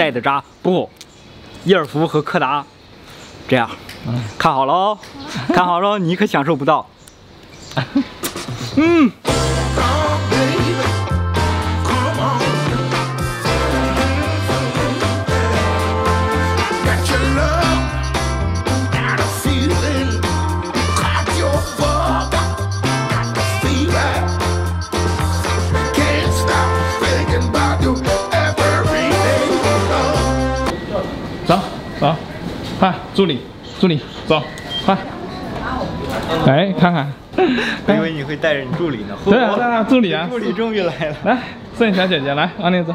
带的渣，不，伊尔福和柯达，这样，看好了哦，看好了，你可享受不到。嗯。 走，快，助理，走，快！哎，看看，我以为你会带着你助理呢。对啊，对啊，助理啊，助理终于来了。来，摄影小姐姐，来，往里走。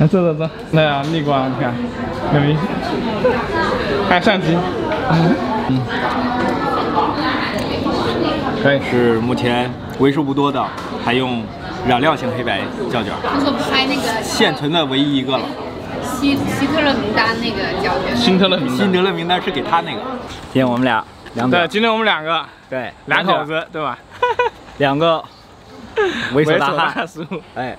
来，坐。那样逆光，你看，有没？哎，相机。嗯，可以。是目前为数不多的还用染料型黑白胶卷，现存的唯一一个了。 希特勒名单那个胶卷，希特勒名单是给他那个。今天我们俩今天我们两个，对，两口子，对吧？两个猥琐大叔，哎，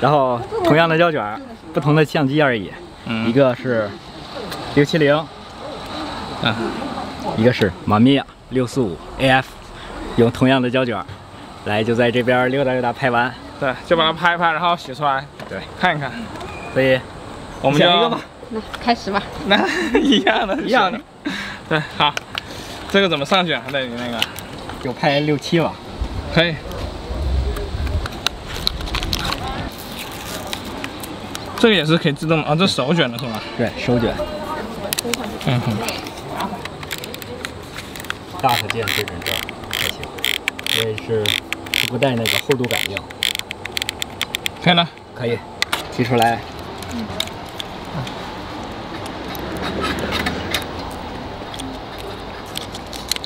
然后同样的胶卷，不同的相机而已。嗯，一个是670，嗯，一个是玛米亚645 AF， 用同样的胶卷，来就在这边溜达溜达拍完，对，就把它拍一拍，然后洗出来，对，看一看，所以。 我们选一个吧，那开始吧。那一样的。对，好，这个怎么上去啊？对，你那个有拍6、7吧？可以。这个也是可以自动啊，这手卷的是吗？对，手卷。嗯哼。大的键对准这还行，因为是不带那个厚度感应。可以了。可以，提出来。嗯。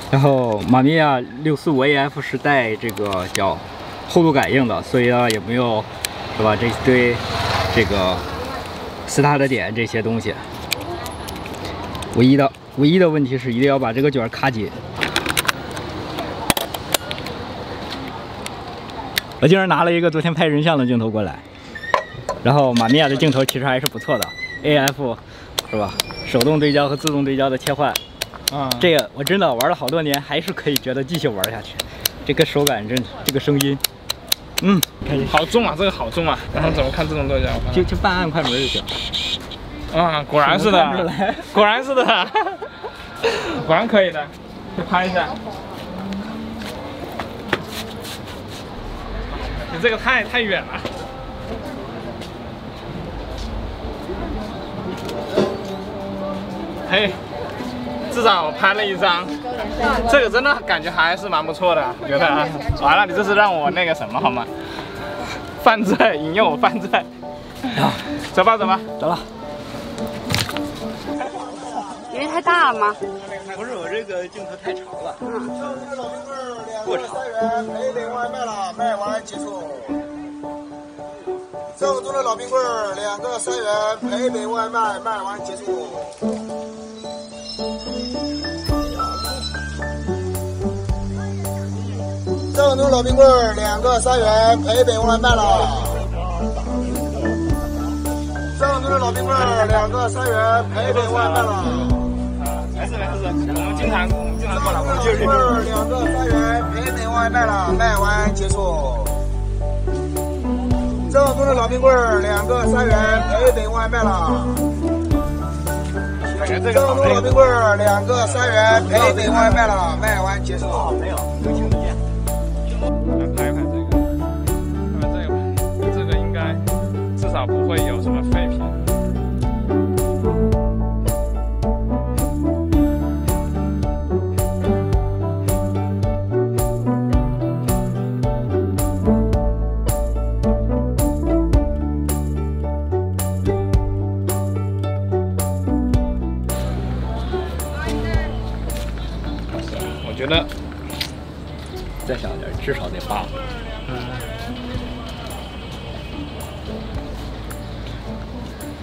然后玛米亚645 AF 是带这个叫厚度感应的，所以呢也没有是吧？这堆这个斯塔的点这些东西，唯一的问题是一定要把这个卷卡紧。我竟然拿了一个昨天拍人像的镜头过来，然后玛米亚的镜头其实还是不错的 ，AF 是吧？手动对焦和自动对焦的切换。 嗯，这个我真的玩了好多年，还是可以觉得继续玩下去。这个手感真，这个声音，嗯，好重啊，这个好重啊。然后怎么看自动对焦？就半按快门就行。啊，果然是的，果然是的，果然可以的。去拍一下。你这个太远了。 嘿。 至少我拍了一张，这个真的感觉还是蛮不错的，觉得啊，完了，你这是让我那个什么好吗？犯罪，引诱我犯罪。走吧，走了。因为太大了吗？不是，我这个镜头太长了。嗯。过长。3元，卖完结束。郑州的老冰棍儿2个3元，赔点外卖，卖完结束。 郑州老冰棍儿2个3元，赔本外卖了。郑州的老冰棍儿2个3元，赔本外卖了。没事，我们经常过来，我就是这个。2个3元，赔本外卖了，卖完结束。郑州的老冰棍儿2个3元，赔本外卖了。 郑州老冰棍儿2个3元，赔本外卖了，卖完结束。没有，没听见。来拍一拍这个，拍这个，这个应该至少不会有什么废品。再小一点，至少得8。嗯。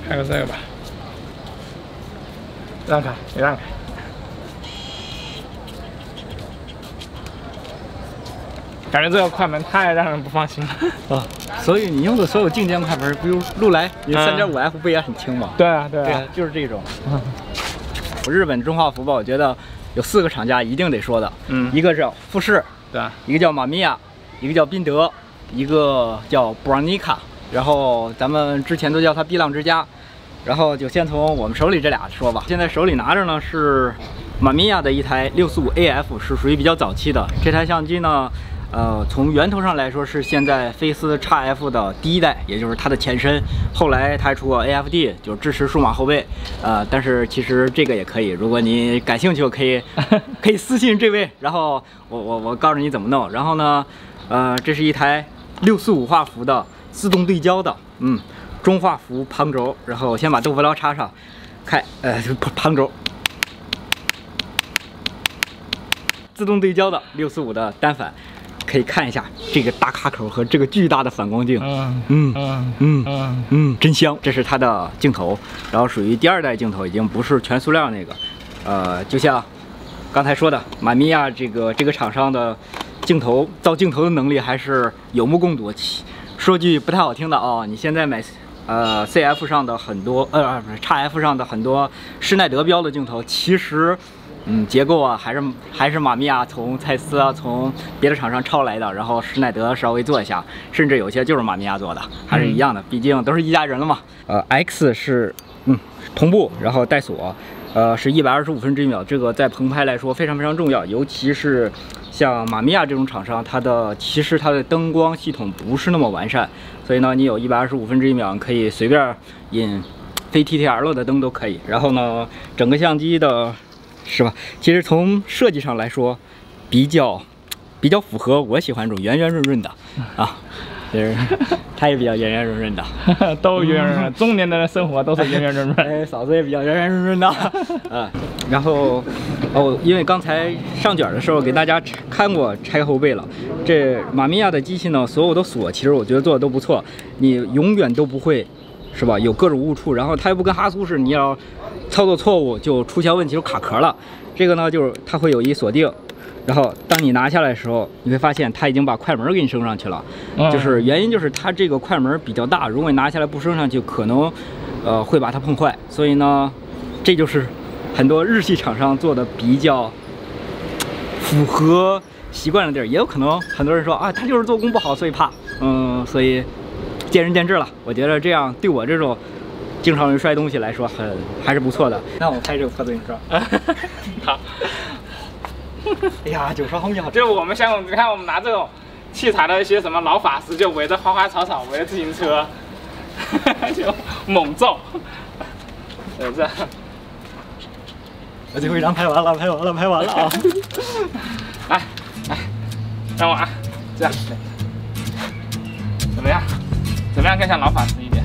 看看这个吧，让开，别让开。感觉这个快门太让人不放心了啊！所以你用的所有静电快门，比如禄来，你3.5F 不也很轻吗？对啊，对啊，就是这种。我日本中华福吧，我觉得有4个厂家一定得说的，一个是富士，对，一个叫玛米亚，一个叫宾得，一个叫 Bronica， 然后咱们之前都叫它碧浪之家。 然后就先从我们手里这俩说吧。现在手里拿着呢是玛米亚的一台645 AF， 是属于比较早期的。这台相机呢，从源头上来说是现在菲斯 XF 的第一代，也就是它的前身。后来它出过 AFD， 就支持数码后背。但是其实这个也可以，如果你感兴趣，可以私信这位，然后我告诉你怎么弄。然后呢，这是一台645画幅的自动对焦的，中画幅旁轴，然后先把豆腐刀插上，看，旁轴，自动对焦的645的单反，可以看一下这个大卡口和这个巨大的反光镜，真香。这是它的镜头，然后属于第2代镜头，已经不是全塑料那个，就像刚才说的，玛米亚这个厂商的镜头造镜头的能力还是有目共睹。说句不太好听的啊，你现在买。CF 上的很多，XF 上的很多施耐德标的镜头，其实，结构啊还是玛米亚从蔡司啊从别的厂商抄来的，然后施耐德稍微做一下，甚至有些就是玛米亚做的，还是一样的，毕竟都是一家人了嘛。X 是同步，然后带锁，是125分之秒，这个在棚拍来说非常非常重要，尤其是。 像玛米亚这种厂商，其实它的灯光系统不是那么完善，所以呢，你有125分之秒，可以随便引非 TTL 的灯都可以。然后呢，整个相机的，其实从设计上来说，比较符合我喜欢这种圆圆润润的啊，就是它也比较圆圆润润的，都圆圆润润。中年的生活都是圆圆润润，嫂子也比较圆圆润润的啊。然后。 哦，因为刚才上卷的时候给大家看过拆后背了。这玛米亚的机器呢，所有的锁其实我觉得做的都不错，你永远都不会，有各种误触。然后它又不跟哈苏似的，你要操作错误就出现问题就卡壳了。这个呢，就是它会有一锁定，然后当你拿下来的时候，你会发现它已经把快门给你升上去了。就是原因就是它这个快门比较大，如果你拿下来不升上去，可能会把它碰坏。所以呢，这就是。 很多日系厂商做的比较符合习惯的地儿，也有可能很多人说啊，他就是做工不好，所以怕，所以见仁见智了。我觉得这样对我这种经常人摔东西来说很，还是不错的。那我拍这个破自行车，好。哎呀，9刷红脚，就是我们想，你看我们拿这种器材的一些什么老法师，就围着花花草草，围着自行车，就猛揍，这样。 我最后一张拍完了，拍完了啊！来，让我啊，这样，怎么样？更像老法师一点？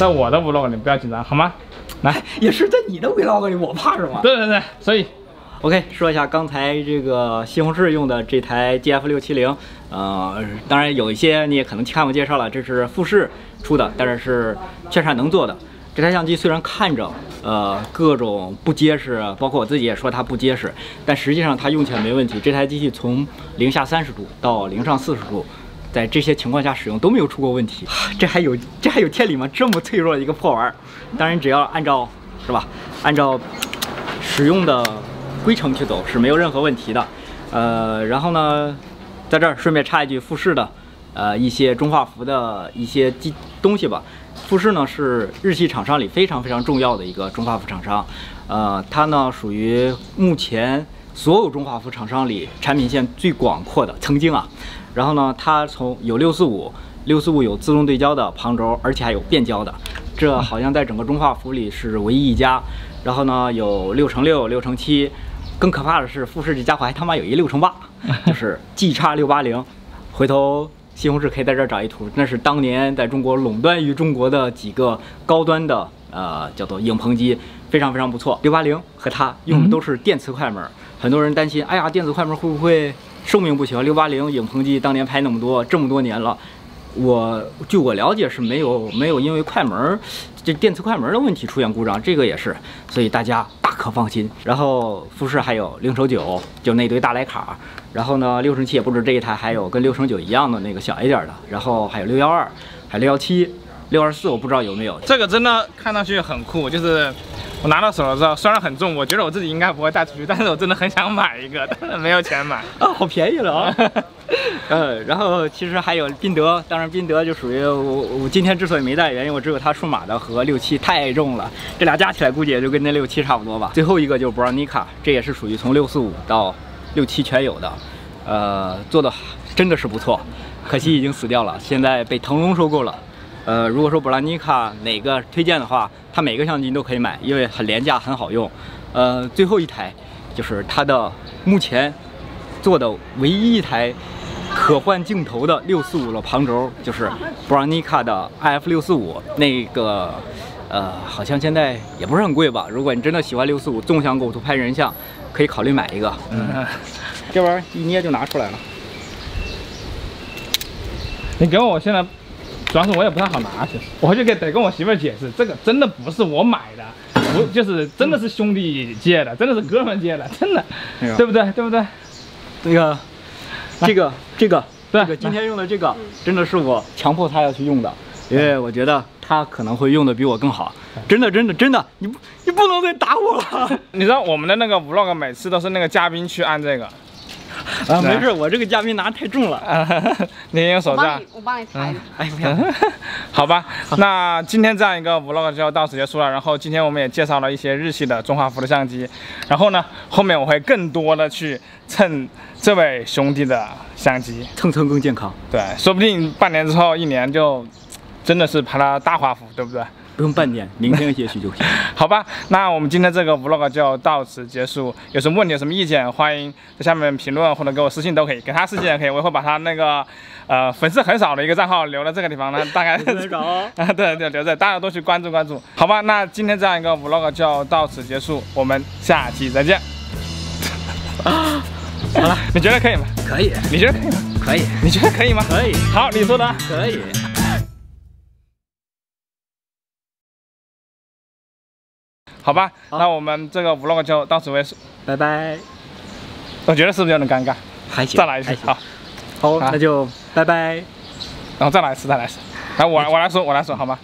在我的 vlog 里不要紧张，好吗？来，也是在你的 vlog 里，我怕什么？对，所以 ，OK， 说一下刚才这个西红柿用的这台 GF670，当然有一些你也可能看我介绍了，这是富士出的，但是是全闪能做的。这台相机虽然看着各种不结实，包括我自己也说它不结实，但实际上它用起来没问题。这台机器从0下30度到0上40度。 在这些情况下使用都没有出过问题，这还有天理吗？这么脆弱的一个破玩意儿，当然只要按照使用的规程去走是没有任何问题的。然后呢，在这儿顺便插一句富士的一些中画幅的一些东西吧。富士呢是日系厂商里非常非常重要的一个中画幅厂商，它呢属于目前所有中画幅厂商里产品线最广阔的，曾经啊。 然后呢，它从有645有自动对焦的旁轴，而且还有变焦的，这好像在整个中画幅里是唯一一家。然后呢，有6x6、6x7，更可怕的是富士这家伙还他妈有一6x8，就是 G X 680。回头西红柿可以在这儿找一图，那是当年在中国垄断于中国的几个高端的叫做影棚机，非常非常不错。680和它用的都是电磁快门，很多人担心，哎呀，电子快门会不会寿命不行？680影棚机当年拍那么多，这么多年了。 据我了解是没有因为快门这电磁快门的问题出现故障，这个也是，所以大家大可放心。然后富士还有009，就那堆大徕卡，然后呢607也不止这一台，还有跟609一样的那个小一点的，然后还有612，还有617、624，我不知道有没有。这个真的看上去很酷，就是我拿到手了之后，虽然很重，我觉得我自己应该不会带出去，但是我真的很想买一个，但是没有钱买啊，好便宜了啊。然后其实还有宾得，当然宾得就属于我今天之所以没带，原因我只有它数码的和6.7太重了，这俩加起来估计也就跟那6.7差不多吧。最后一个就是Bronica，这也是属于从645到6.7全有的，做的真的是不错，可惜已经死掉了，现在被腾龙收购了。如果说Bronica哪个推荐的话，它每个相机都可以买，因为很廉价，很好用。最后一台就是它的目前做的唯一一台。 可换镜头的645的旁轴就是 Bronica 的 AF645， 那个好像现在也不是很贵吧？如果你真的喜欢645纵向构图拍人像，可以考虑买一个。这玩意儿一捏就拿出来了。你给我现在，主要是我也不太好拿，其实我回去得跟我媳妇解释，这个真的不是我买的，我就是真的是兄弟借的，真的是哥们借的，真的，对不对？对不对？那个。 这个今天用的这个真的是我强迫他要去用的，因为我觉得他可能会用的比我更好。真的，你不能再打我了。你知道我们的那个 vlog 每次都是那个嘉宾去按这个，没事，我这个嘉宾拿太重了。你用手杖，我帮你抬。哎呀，好吧，那今天这样一个 vlog 就要到此结束了。然后今天我们也介绍了一些日系的中画幅的相机，然后呢，后面我会更多的去。 蹭这位兄弟的相机，蹭更健康。对，说不定半年之后、一年就真的是拍了大画幅，对不对？不用半年，明天也许就行。好吧，那我们今天这个 vlog 就到此结束。有什么问题、有什么意见，欢迎在下面评论或者给我私信都可以，给他私信也可以。我会把他那个粉丝很少的一个账号留在这个地方呢，大概很少啊。对，留着，大家都去关注。好吧，那今天这样一个 vlog 就到此结束，我们下期再见。好了，你觉得可以吗？可以。你觉得可以吗？可以。你觉得可以吗？可以。好，你说的。可以。好吧，那我们这个 vlog 就到此为止。拜拜。我觉得是不是有点尴尬？还行。再来一次。好。好，那就拜拜。然后再来一次，来，我来说，好吗？